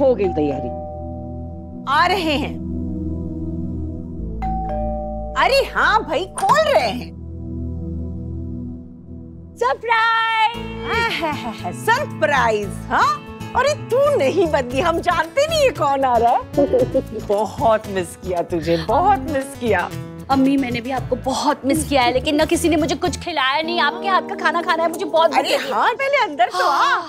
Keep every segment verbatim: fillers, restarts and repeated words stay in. हो गई तैयारी। आ रहे हैं। अरे हाँ भाई, खोल रहे हैं। Surprise, surprise. हाँ, अरे तू नहीं बदली, हम जानते नहीं ये कौन आ रहा है। बहुत मिस किया तुझे, बहुत मिस किया। अम्मी मैंने भी आपको बहुत मिस किया है, लेकिन ना किसी ने मुझे कुछ खिलाया नहीं। आपके हाथ का खाना खाना है मुझे बहुत। अरे हाँ, पहले अंदर तो आ।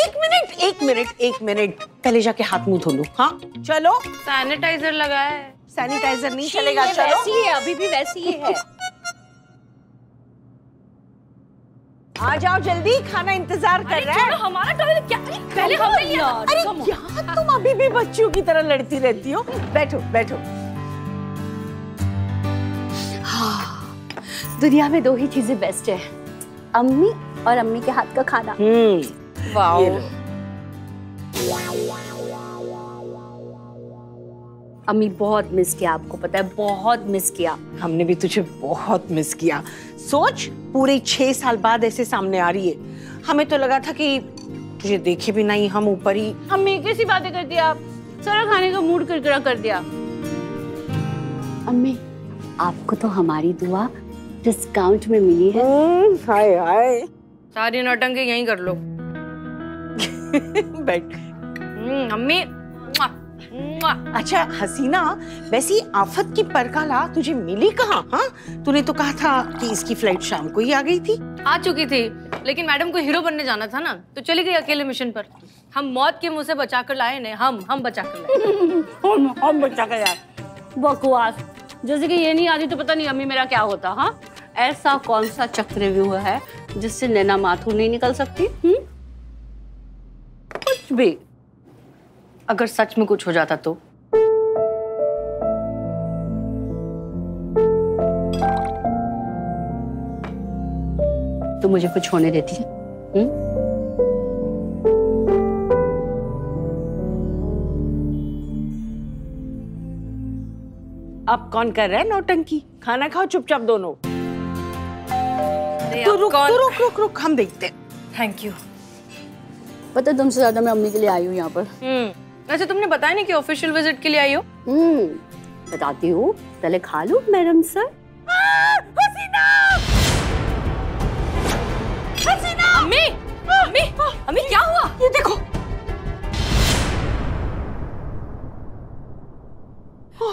एक मिनट एक मिनट एक मिनट पहले जाके हाथ मुंह धो लूं। हाँ चलो। सैनिटाइजर लगाया है। सैनिटाइजर नहीं चलेगा। चलो, वैसी है अभी भी, वैसी ही है। आ जाओ जल्दी, खाना इंतजार कर रहा है। हमारा टॉयलेट क्या? पहले हमें लिया। अरे यार तुम अभी भी बच्चों की तरह लड़ती रहती हो। बैठो बैठो। हाँ, दुनिया में दो ही चीजें बेस्ट है, अम्मी और अम्मी के हाथ का खाना। वाओ। अम्मी बहुत मिस किया आपको, पता है बहुत मिस किया। हमने भी तुझे बहुत मिस किया। सोच, पूरे छह साल बाद ऐसे सामने आ रही है। हमें तो लगा था कि तुझे देखे भी नहीं हम ऊपर ही। अम्मी कैसी बातें कर दिया आप, सारा खाने का मूड किरकिरा कर दिया। अम्मी आपको तो हमारी दुआ डिस्काउंट में मिली है। हाय हाय, सारी नौटंकी यहीं कर लो। बैठ। अम्मी अच्छा हसीना, वैसी आफत की परकाला तुझे मिली कहाँ? हाँ, तूने तो कहा था कि इसकी फ्लाइट शाम को ही आ गई थी। आ चुकी थी, लेकिन मैडम को हीरो बनने जाना था ना, तो चली गई अकेले मिशन पर। हम मौत के मुंह से बचा कर लाए ने, हम हम बचा कर लाए। हम हम बचा कर लाए। बकवास, जैसे कि ये नहीं आती तो पता नहीं अम्मी मेरा क्या होता। हाँ, ऐसा कौन सा चक्रव्यूह है जिससे नैना माथुर नहीं निकल सकती? हुँ? कुछ भी, अगर सच में कुछ हो जाता तो। तो मुझे कुछ होने देती है? हुँ? अब कौन कर रहा है नौटंकी? खाना खाओ चुपचाप दोनों। तो रुक, तो रुक रुक रुक, हम देखते हैं। Thank you. पता तुमसे ज्यादा मैं अम्मी के लिए आई हूँ यहाँ पर। हम्म, वैसे तुमने बताया नहीं कि ऑफिशियल विजिट के लिए आई हो। हम्म, बताती हूँ, पहले खा लो मैडम सर। हसीना! हसीना! अम्मी! अम्मी! अम्मी क्या हुआ? ये देखो।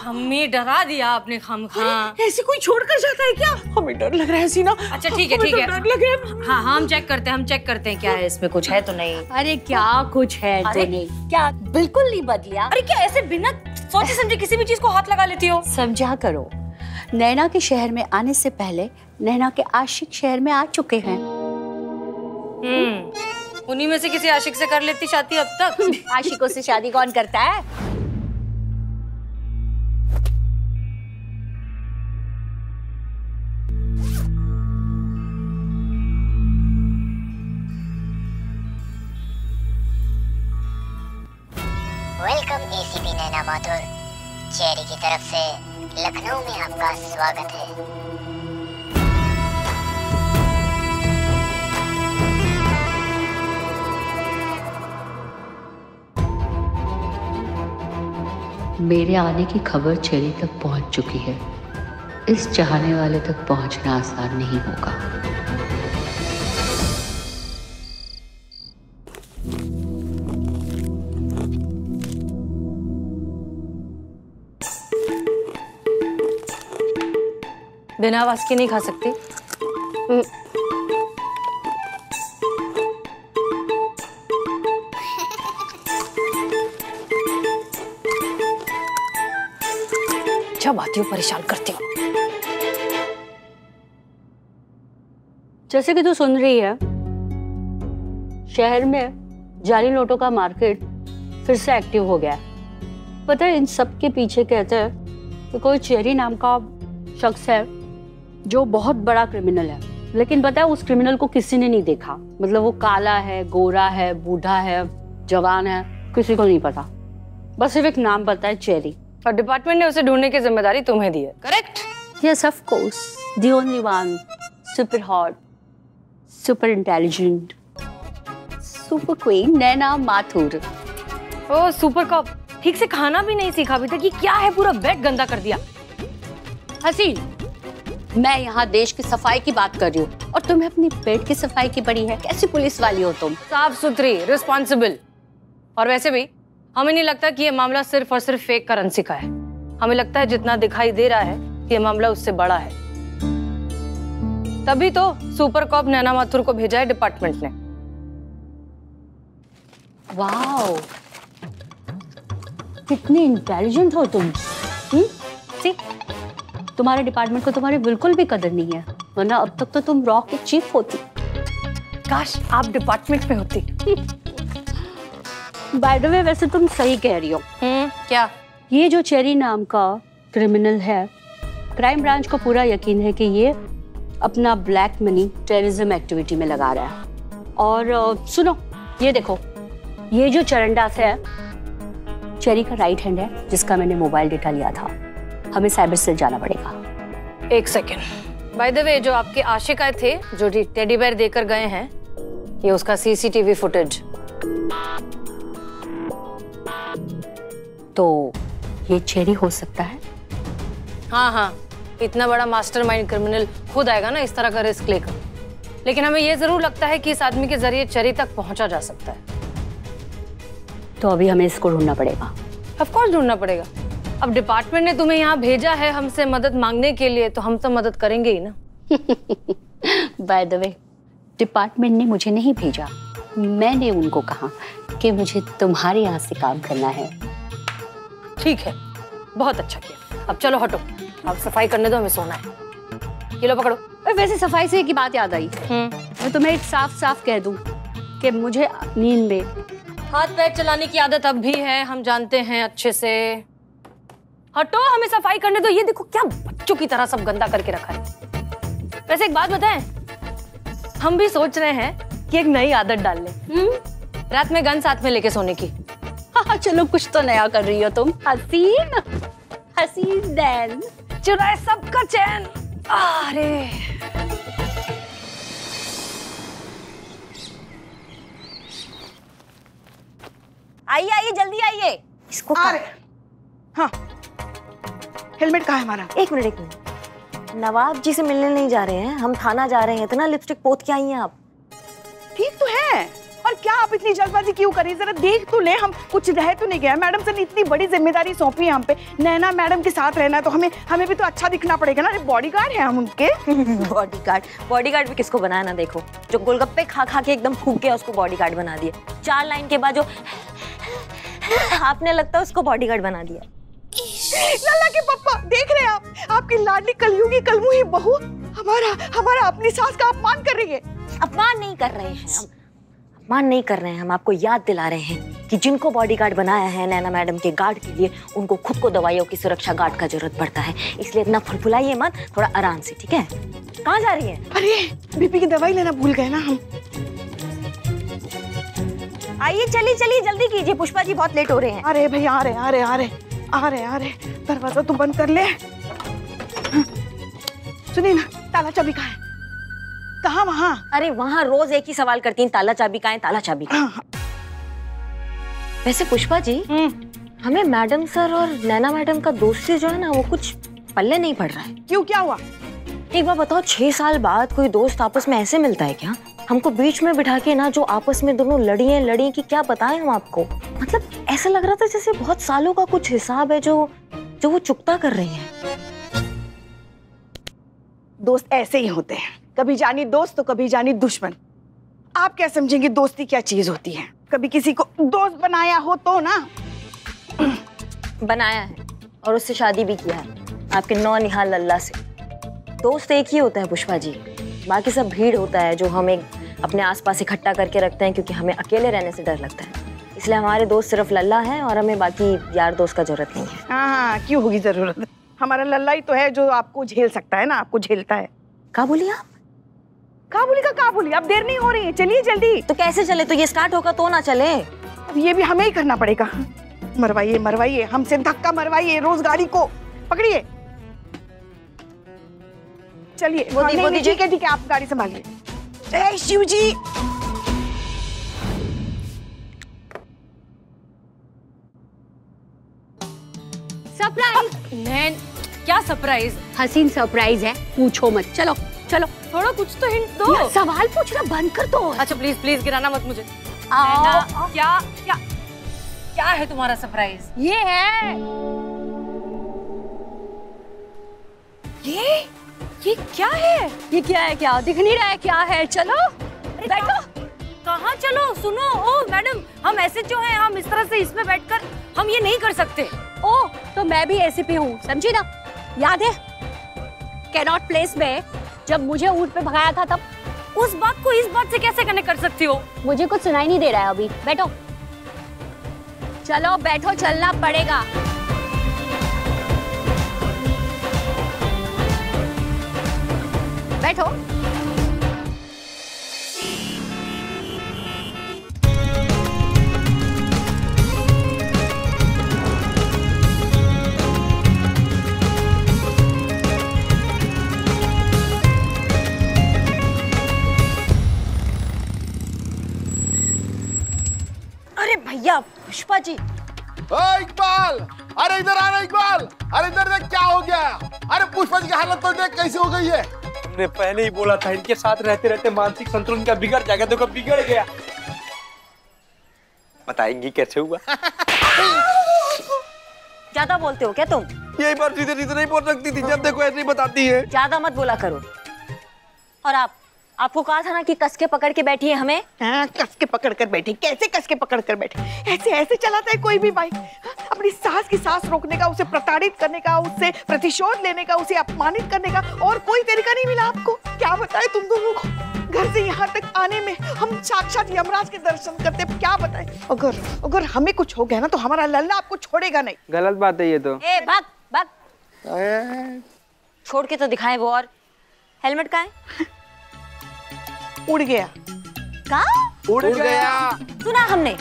हमें डरा दिया आपने खामखा। ऐसे कोई छोड़कर जाता है क्या? हमें डर लग रहा है हसीना। अच्छा ठीक है ठीक है, डर लग रहा है। हाँ हाँ, हम चेक करते हैं, हम चेक करते हैं क्या है इसमें, कुछ है तो नहीं। अरे क्या कुछ है तो नहीं, क्या बिल्कुल नहीं बदलिया। अरे क्या ऐसे बिना सोचे समझे किसी भी चीज को हाथ लगा लेती हो? समझा करो, नैना के शहर में आने से पहले नैना के आशिक शहर में आ चुके हैं। उन्हीं में से किसी आशिक से कर लेती शादी। अब तक आशिकों से शादी कौन करता है? Welcome ACP Naina Mathur, Cherry की तरफ से लखनऊ में आपका स्वागत है। मेरे आने की खबर चेरी तक पहुंच चुकी है। इस चाहने वाले तक पहुंचना आसान नहीं होगा। बिना आवाज के नहीं खा सकती। अच्छा बात है, परेशान करती हूँ। जैसे कि तू सुन रही है, शहर में जाली नोटों का मार्केट फिर से एक्टिव हो गया है। पता है इन सब के पीछे कहते हैं कि कोई चेरी नाम का शख्स है जो बहुत बड़ा क्रिमिनल है, लेकिन पता है उस क्रिमिनल को किसी ने नहीं देखा। मतलब वो काला है, गोरा है, बूढ़ा है, जवान है, किसी को नहीं पता। बस सिर्फ एक नाम पता है, चेरी। और डिपार्टमेंट ने उसे ढूंढने की जिम्मेदारी तुम्हें दी है, correct? Yes of course, the only one, super hot, super intelligent, super queen Naina Mathur. Oh super cop, ठीक से खाना भी नहीं सीखा अभी तक, ये क्या है, पूरा बेड गंदा कर दिया। हसीन, मैं यहाँ देश की सफाई की बात कर रही हूँ और तुम्हें अपनी बेड की सफाई की बड़ी है। कैसी पुलिस वाली हो तुम। साफ सुथरी, रिस्पॉन्सिबल। और वैसे भी हमें नहीं लगता कि ये मामला सिर्फ और सिर्फ फेक करेंसी का है। हमें लगता है जितना दिखाई दे रहा है ये मामला उससे बड़ा है। तभी तो सुपर कॉप नैना माथुर को भेजा है डिपार्टमेंट ने। वाओ, कितने इंटेलिजेंट हो तुम। हम्म, सी तुम्हारे डिपार्टमेंट को तुम्हारी बिल्कुल भी कदर नहीं है, वरना अब तक तो तुम रॉ की चीफ होती। काश आप डिपार्टमेंट में होती। बाय द वे, वैसे तुम सही कह रही हो। क्या ये जो चेरी नाम का क्रिमिनल है, क्राइम ब्रांच को पूरा यकीन है कि ये अपना ब्लैक मनी टेररिज्म एक्टिविटी में लगा रहा है। और uh, सुनो, ये देखो, ये जो चरंदास है चेरी का राइट हैंड है, जिसका मैंने मोबाइल डेटा लिया था। हमें साइबर सेल जाना पड़ेगा। एक सेकेंड, बाय द वे, जो आपके आशिक आए थे जो टेडी बेयर देकर गए हैं, ये उसका सीसीटीवी फुटेज। तो ये चेरी हो सकता है। हाँ हाँ, इतना बड़ा मास्टरमाइंड क्रिमिनल खुद आएगा ना इस तरह का रिस्क लेकर। लेकिन हमें यह जरूर लगता है कि इस आदमी के जरिए चेरी तक पहुंचा जा सकता है। तो अभी हमें इसको ढूंढना पड़ेगा। ऑफ कोर्स ढूंढना पड़ेगा। अब डिपार्टमेंट ने तुम्हें यहाँ भेजा है हमसे मदद मांगने के लिए, तो हम तो मदद करेंगे ही ना। बाय द वे, डिपार्टमेंट ने मुझे नहीं भेजा, मैंने उनको कहा कि मुझे तुम्हारे यहाँ से काम करना है। ठीक है, बहुत अच्छा किया। अब चलो हटो, अब सफाई करने दो, हमें सोना है। ये लो पकड़ो। वैसे सफाई से एक बात याद आई, मैं तुम्हें एक साफ साफ कह दूं कि मुझे नींद में हाथ पैर चलाने की आदत अब भी है, हम जानते हैं अच्छे से। हटो, हमें सफाई करने दो। ये देखो क्या बच्चों की तरह सब गंदा करके रखा है। वैसे एक बात बताएं, हम भी सोच रहे हैं कि एक नई आदत डाल लें, रात में गन साथ में लेके सोने की। हाँ, चलो कुछ तो नया कर रही हो तुम। हसीन हसीन दैन चुराए सबका चैन। अरे आइए आइए, जल्दी आइए। इसको आ रहे। हाँ, हेलमेट कहाँ है हमारा? एक मिनट एक मिनट, नवाब जी से मिलने नहीं जा रहे हैं हम, थाना जा रहे हैं। इतना लिपस्टिक पोत के आई हैं आप। ठीक तो है, और क्या आप इतनी जल्दबाजी क्यों कर रही हैं? जरा देख तो ले, हम कुछ रह तो नहीं गया। मैडम सर ने इतनी बड़ी जिम्मेदारी सौंपी है हम पे। नैना मैडम के साथ रहना है तो हमें हमें भी तो अच्छा दिखना पड़ेगा ना। अरे बॉडीगार्ड हैं हम उनके। बॉडीगार्ड बॉडीगार्ड भी किसको बनाया ना, देखो जो गोलगप्पे खा खा के एकदम फूंक गया उसको बॉडीगार्ड बना दिया। चार लाइन के बाद जो आपने, लगता है उसको बॉडीगार्ड बना दिया। लाला के पप्पा, देख रहे हैं आप, आपकी लाडली कलयुगी कलमुही बहू हमारा हमारा अपनी सास का अपमान कर रही है। अपमान नहीं कर रहे हैं हम, अपमान नहीं कर रहे हैं हम, आपको याद दिला रहे हैं कि जिनको बॉडीगार्ड बनाया है नैना मैडम के गार्ड के लिए, उनको खुद को दवाइयों की सुरक्षा गार्ड का जरूरत पड़ता है। इसलिए इतना फुलफुलाइए मत, थोड़ा आराम से, ठीक है? कहाँ जा रही है? अरे बीपी की दवाई लेना भूल गए ना हम। आइए, चलिए चलिए, जल्दी कीजिए, पुष्पा जी बहुत लेट हो रहे हैं। अरे भैया, आ रहे आ रहे आ रहे आ रहे आ रहे दरवाजा तो बंद कर ले। हाँ। सुनिए ना, ताला चाबी कहाँ है? कहाँ? वहाँ। अरे वहाँ रोज एक ही सवाल करती हैं, ताला चाबी कहाँ है, ताला चाबी कहाँ है? हाँ। वैसे पुष्पा जी, हमें मैडम सर और नैना मैडम का दोस्ती जो है ना, वो कुछ पल्ले नहीं पड़ रहा है। क्यों, क्या हुआ? एक बार बताओ, छह साल बाद कोई दोस्त आपस में ऐसे मिलता है क्या? हमको बीच में बिठा के ना, जो आपस में दोनों लड़ी हैं लड़ी की, क्या बताएं हम आपको। मतलब ऐसा लग रहा था जैसे बहुत सालों का कुछ हिसाब है जो जो वो चुकता कर रही हैं। दोस्त ऐसे ही होते हैं, कभी जानी दोस्त तो कभी जानी दुश्मन। आप क्या समझेंगे दोस्ती क्या चीज होती है? कभी किसी को दोस्त बनाया हो तो ना, बनाया है और उससे शादी भी किया है, आपके नौ निहाल अल्लाह से। दोस्त एक ही होता है पुष्पा जी, बाकी सब भीड़ होता है जो हम एक अपने आसपास इकट्ठा करके रखते हैं, क्योंकि हमें अकेले रहने से डर लगता है। इसलिए हमारे दोस्त सिर्फ लल्ला है और हमें बाकी यार दोस्त का जरूरत नहीं है। हाँ, क्यों होगी जरूरत? हमारा लल्ला ही तो है जो आपको झेल सकता है ना, आपको झेलता है। क्या बोली आप? क्या बोली का क्या बोली? अब देर नहीं हो रही है, चलिए जल्दी। तो कैसे चले? तो ये स्टार्ट होगा तो ना चले। अब ये भी हमें ही करना पड़ेगा। मरवाइए मरवाइए, हमसे धक्का मरवाइए रोज गाड़ी को। पकड़िए, चलिए। ठीक है ठीक है, आप गाड़ी संभालिए। जय शिव जी। नैन, क्या सरप्राइज, हसीन सरप्राइज है, पूछो मत। चलो चलो थोड़ा कुछ तो हिंट दो। सवाल पूछना बंद कर दो। अच्छा प्लीज प्लीज गिराना मत मुझे। क्या क्या क्या है तुम्हारा सरप्राइज? ये है, ये ये क्या है? ये क्या है? क्या दिख नहीं रहा है क्या है? चलो बैठो। कहाँ चलो? सुनो, ओ मैडम, हम ऐसे जो हैं, हम इस तरह से इसमें बैठकर हम ये नहीं कर सकते। ओ तो मैं भी एसीपी हूँ, समझी ना? याद है कैनॉट प्लेस में जब मुझे ऊंट पे भगाया था, तब उस बात को इस बात से कैसे कनेक्ट कर सकती हो? मुझे कुछ सुनाई नहीं दे रहा है अभी। बैठो, चलो बैठो, चलना पड़ेगा। बैठो। अरे भैया, पुष्पा जी। ओए इकबाल, अरे इधर आना इकबाल, अरे इधर देख क्या हो गया। अरे पुष्पा जी की हालत तो देख कैसी हो गई है। हमने पहले ही बोला था इनके साथ रहते रहते मानसिक संतुलन का बिगड़ जाएगा, तो कब बिगड़ गया बताएंगी कैसे हुआ। ज्यादा बोलते हो क्या तुम? यही बार सीधे सीधे नहीं बोल सकती थी, जब देखो ऐसे ही बताती है। ज्यादा मत बोला करो। और आप, आपको कहा था ना कि कसके पकड़ के बैठी है हमें। हाँ, कसके पकड़ कर बैठी। कैसे कसके पकड़ कर बैठी? ऐसे ऐसे चलाता है कोई भी बाइक। अपनी सास की सास रोकने का, उसे प्रताड़ित करने का, उससे प्रतिशोध लेने का, उसे अपमानित करने का और कोई तरीका नहीं मिला आपको। क्या बताए तुम दोनों को, घर से यहाँ तक आने में हम साक्षात यमराज के दर्शन करते। क्या बताए, अगर अगर हमें कुछ हो गया ना तो हमारा लल्ला आपको छोड़ेगा नहीं। गलत बात है ये तो। ए भाग भाग, छोड़ के तो दिखाए वो। और हेलमेट कहाँ है? उड़ गया। का? उड़, उड़ गया।, गया सुना हमने।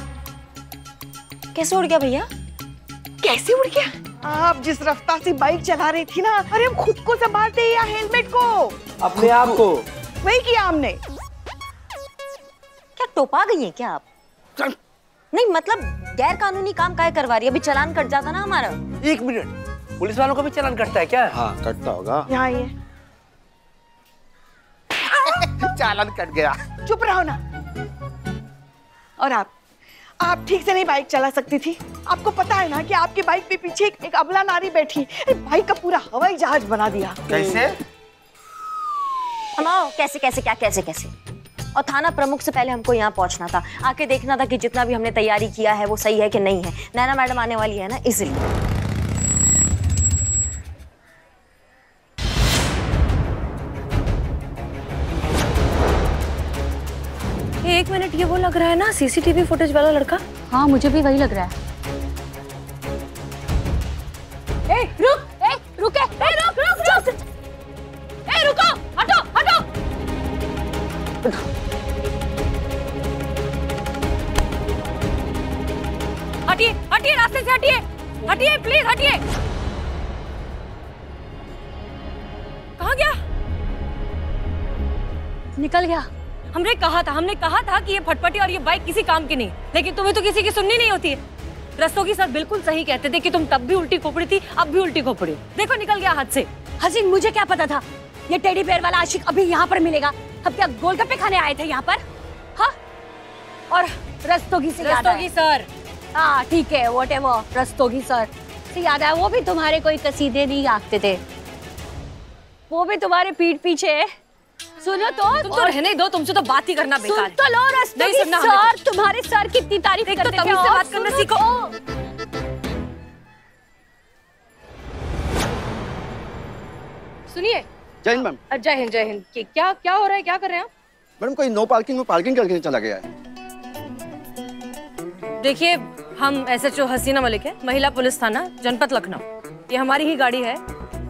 कैसे उड़ गया भैया? कैसे उड़ गया? आप जिस रफ्तार से बाइक चला रही थी ना, अरे हम खुद को संभालते या हेलमेट को, अपने आप को वही किया हमने। क्या टोपा गई है क्या आप? नहीं मतलब गैर कानूनी काम काहे करवा रही है? अभी चलान कट जाता ना हमारा। एक मिनट, पुलिस वालों का भी चलान कटता है क्या? हाँ कटता होगा। यहाँ ये चालान कट गया। चुप रहो ना। और आप आप ठीक से नहीं बाइक चला सकती थी। आपको पता है ना कि आपकी बाइक पे पीछे एक, एक अबला नारी बैठी, बाइक का पूरा हवाई जहाज बना दिया। कैसे? कैसे कैसे क्या कैसे कैसे? और थाना प्रमुख से पहले हमको यहाँ पहुँचना था, आके देखना था कि जितना भी हमने तैयारी किया है वो सही है कि नहीं है। नैना मैडम आने वाली है ना, इसलिए। एक मिनट, ये वो लग रहा है ना सीसीटीवी फुटेज वाला लड़का? हाँ मुझे भी वही लग रहा है। ए, रुक, ए, रुके, ए, रुक, रुक, रुक, रुक, ए, रुको, हटो, हटो। हटिए, हटिए, रास्ते से हटिए, हटिए प्लीज, हटिए। कहाँ गया? निकल गया। हमने कहा था, हमने कहा था कि ये फटफटी और ये बाइक किसी काम की नहीं, लेकिन तुम्हें तो किसी की सुननी नहीं होती है। रस्तोगी सर बिल्कुल सही कहते थे कि तुम तब भी उल्टी खोपड़ी थी, अब भी उल्टी खोपड़ी। देखो निकल गया हाथ से। हसीन, मुझे क्या पता था ये टेडी बेयर वाला आशिक अभी यहाँ पर मिलेगा। हम क्या गोलगप्पे खाने आए थे यहाँ पर? हाँ, और रस्तोगी से रस्तोगी सर, हाँ ठीक है, व्हाटएवर, रस्तोगी सर से याद आया, वो भी तुम्हारे कोई कसीदे नहीं आते थे, वो भी तुम्हारे पीठ पीछे। सुनो तो, तुम तो रहने दो, तुमसे तो बात ही करना बेकार है। सुन तो लो रस्तोगी सर, तुम्हारे सर कितनी तारीफ करते हैं। तो बात करना सीखो। सुनिए। जय हिंद मैम। जय हिंद, जय हिंद। क्या क्या हो रहा है, क्या कर रहे हैं आप? मैडम कोई नो पार्किंग में पार्किंग करके चला गया है। देखिए हम S H O Hasina Malik है, महिला पुलिस थाना, जनपद लखनऊ। ये हमारी ही गाड़ी है,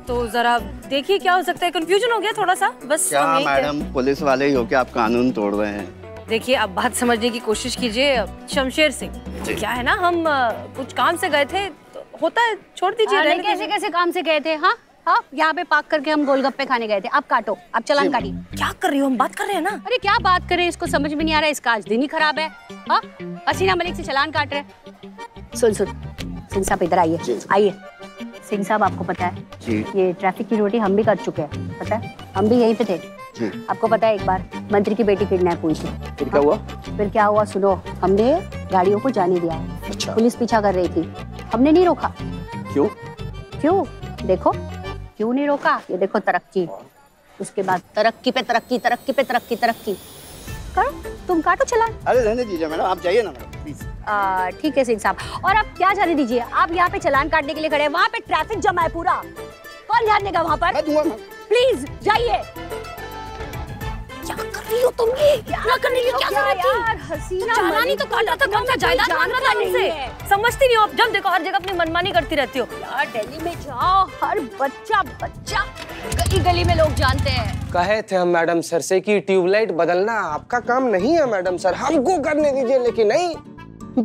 तो जरा देखिए क्या हो सकता है। कंफ्यूजन हो गया थोड़ा सा बस। क्या मैडम, पुलिस वाले ही हो के आप कानून तोड़ रहे हैं? देखिए आप बात समझने की कोशिश कीजिए। शमशेर सिंह, क्या है ना, हम कुछ काम से गए थे, तो होता है, छोड़ दीजिए। कैसे कैसे काम से गए थे? हाँ हाँ, यहाँ पे पार्क करके हम गोलगप्पे खाने गए थे। आप काटो, आप चलान काटिए। क्या कर रही हो, हम बात कर रहे हैं ना। अरे क्या बात कर रहे हैं, इसको समझ में नहीं आ रहा है, इसका आज दिन ही खराब है। हसीना मलिक से चलान काट रहे हैं। सुन सुन, इधर आइए आइए। सिंह साहब आपको पता है जी। ये ट्रैफिक की रोटी हम भी कर चुके हैं, पता है, हम भी यहीं पे थे जी। आपको पता है एक बार मंत्री की बेटी किडनैप हुई थी, फिर क्या हुआ? फिर क्या हुआ सुनो, हमने गाड़ियों को जाने दिया है। अच्छा। पुलिस पीछा कर रही थी, हमने नहीं रोका। क्यों? क्यों देखो, क्यों नहीं रोका, ये देखो तरक्की। उसके बाद तरक्की पे तरक्की, तरक्की पे तरक्की, तरक्की कर तुम काटो चलान। अरे रहने दीजिए मैडम, आप जाइए ना मैडम प्लीज। ठीक है सिंह साहब, और आप क्या जाने दीजिए, आप यहाँ पे चलान काटने के लिए खड़े हैं, वहाँ पे ट्रैफिक जमा है पूरा, कौन ध्यान देगा वहाँ पर? प्लीज जाइए। क्या कर रही हो तुम? क्या कर रही हो? क्या कर रही यार? हसीना चालानी तो काट रहा था, कौन सा जायदाद मांग रहा था तुमसे? समझती नहीं हो आप, जब देखो हर जगह अपनी मनमानी करती रहती हो। यार दिल्ली में जाओ, हर बच्चा बच्चा गली गली में लोग जानते हैं। कहे थे हम मैडम सर से कि ट्यूबलाइट बदलना आपका काम नहीं है मैडम सर, हमको करने दीजिए, लेकिन नहीं,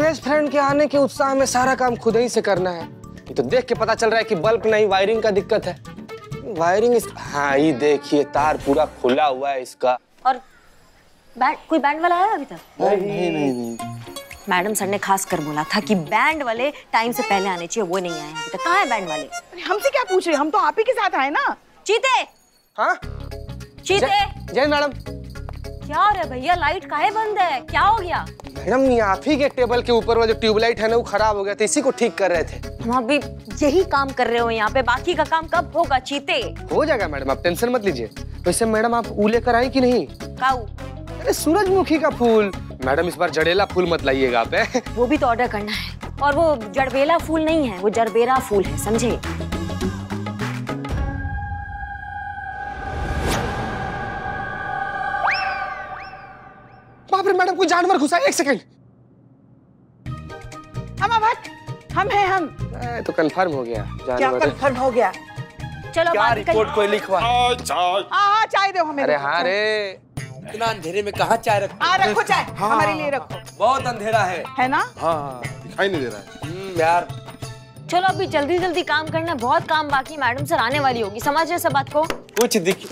बेस्ट फ्रेंड के आने के उत्साह में सारा काम खुद ही से करना है। तो देख के पता चल रहा है कि बल्ब नहीं वायरिंग का दिक्कत है, वायरिंग। हाँ ये देखिए तार पूरा खुला हुआ है इसका। और बैंड, कोई बैंड वाला आया अभी तक? नहीं नहीं नहीं, मैडम सर ने खास कर बोला था कि बैंड वाले टाइम से पहले आने चाहिए, वो नहीं आए अभी तक। कहाँ है बैंड वाले? हमसे क्या पूछ रहे, हम तो आप ही के साथ आए ना। चीते। हाँ चीते। जय मैडम। क्या हो रहा है भैया, लाइट काहे बंद है, क्या हो गया? मैडम ये आप ही के टेबल के ऊपर वाला जो ट्यूबलाइट है ना वो खराब हो गया था, इसी को ठीक कर रहे थे। हम अभी यही काम कर रहे हो यहाँ पे, बाकी का काम कब होगा चीते? हो जाएगा मैडम, आप टेंशन मत लीजिए। वैसे मैडम आप ऊ लेकर आई कि नहीं? काऊ? अरे सूरजमुखी का फूल। मैडम इस बार जड़ेला फूल मत लाइएगा आप है। वो भी तो ऑर्डर करना है, और वो जड़बेला फूल नहीं है, वो जड़बेरा फूल है, समझे? बाप रे मैडम कोई जानवर घुसा है, एक सेकेंड। हम हैं हम। तो कंफर्म हो गया। क्या कंफर्म हो गया? चलो क्या रिपोर्ट कोई लिखवा। हाँ चाय दो हमें। अरे हाँ रे, इतना अंधेरे में कहाँ चाय रखो? हाँ रखो चाय, हमारे लिए रखो। बहुत अंधेरा है, है ना? हाँ दिखाई नहीं दे रहा है यार। चलो अभी जल्दी जल्दी काम करना, बहुत काम बाकी, मैडम सर आने वाली होगी, समझ रहे सब बात को? कुछ दिख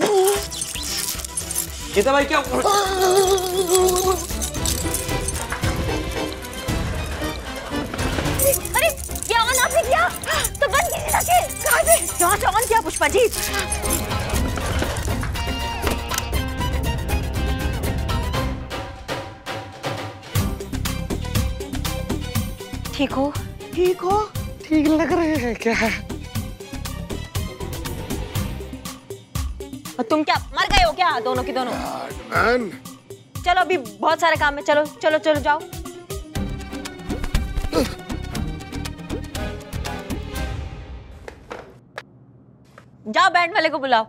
गीता भाई क्या? अरे ये ऑन आपने किया तो बंद कीजिए जाके। कहाँ से? जहाँ से ऑन किया पुष्पा जी। ठीक हो? ठीक हो? ठीक लग रहे हैं क्या? तुम क्या मर गए हो क्या दोनों की दोनों? चलो अभी बहुत सारे काम है, चलो चलो चलो जाओ। जाओ बैंड वाले को बुलाओ।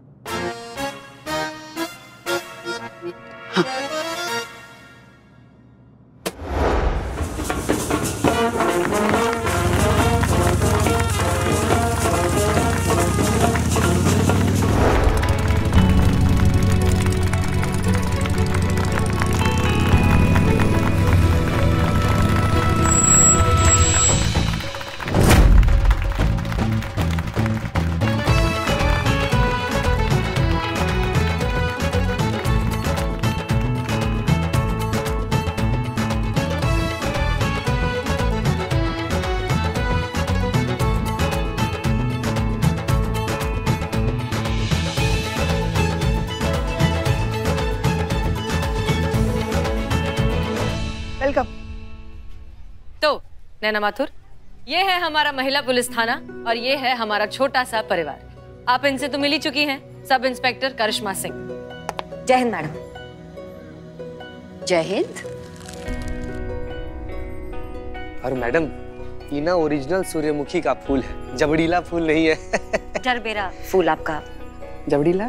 हाँ। नैना माथुर, ये है हमारा महिला पुलिस थाना और ये है हमारा छोटा सा परिवार। आप इनसे तो मिल ही चुकी हैं, सब इंस्पेक्टर करिश्मा सिंह। जय हिंद मैडम। जय हिंद। और मैडम इना ओरिजिनल सूर्यमुखी का फूल है, जबड़ीला फूल नहीं है। जरबेरा फूल आपका जबड़ीला।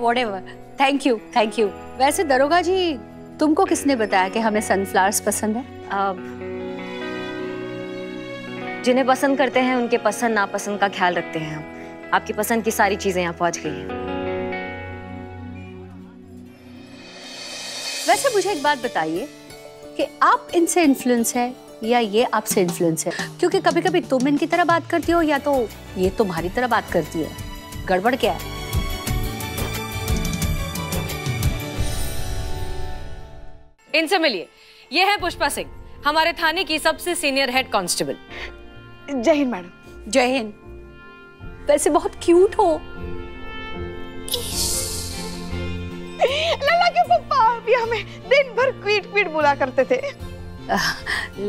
Whatever, thank you thank you. वैसे दरोगा जी तुमको किसने बताया कि हमें सनफ्लावर्स पसंद है? जिन्हें पसंद करते हैं उनके पसंद नापसंद का ख्याल रखते हैं हम। आपकी पसंद की सारी चीजें यहाँ पहुंच गई हैं। वैसे मुझे एक बात बताइए कि आप इनसे इन्फ्लुएंस है या ये आपसे इन्फ्लुएंस है? क्योंकि कभी कभी तुम इनकी तरह बात करती हो या तो ये तुम्हारी तरह बात करती है, गड़बड़ क्या है? इनसे मिलिए, ये है पुष्पा सिंह, हमारे थाने की सबसे सीनियर हेड कांस्टेबल। जय हिंद मैडम। जय हिंद। वैसे बहुत क्यूट हो। लल्ला के पापा भी हमें दिन भर क्वीट क्वीट बुला करते थे।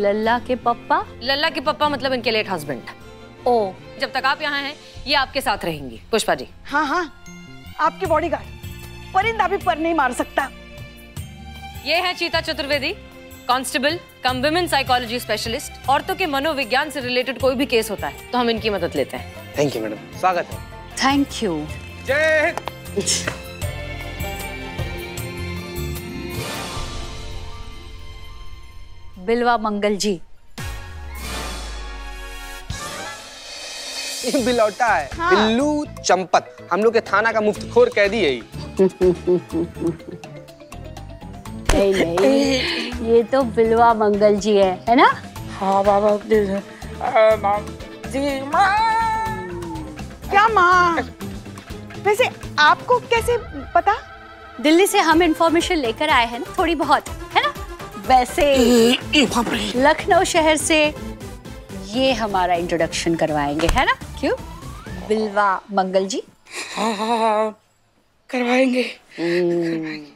लल्ला के पापा? लल्ला के पापा मतलब इनके लेट हस्बैंड। ओ, जब तक आप यहाँ हैं ये आपके साथ रहेंगी पुष्पा जी। हाँ हाँ, आपकी बॉडीगार्ड। परिंदा भी पर नहीं मार सकता। ये है चीता Chaturvedi, constable cum women psychology specialist. औरतों के मनोविज्ञान से रिलेटेड कोई भी केस होता है तो हम इनकी मदद लेते हैं। थैंक यू मैडम, स्वागत है। Thank you. जय हिंद। बिलवा मंगल जी, ये बिलौटा है। हाँ। बिल्लू चंपत, हम लोग के थाना का मुफ्तखोर कैदी है। नहीं नहीं, ये तो बिलवा मंगल जी है, है ना? हाँ बाबा जी। माँ क्या माँ? वैसे आपको कैसे पता? दिल्ली से हम इंफॉर्मेशन लेकर आए हैं ना, थोड़ी बहुत, है ना? वैसे लखनऊ शहर से ये हमारा इंट्रोडक्शन करवाएंगे, है ना? क्यों बिलवा मंगल जी? हाँ हाँ हाँ, करवाएंगे करवाएंगे।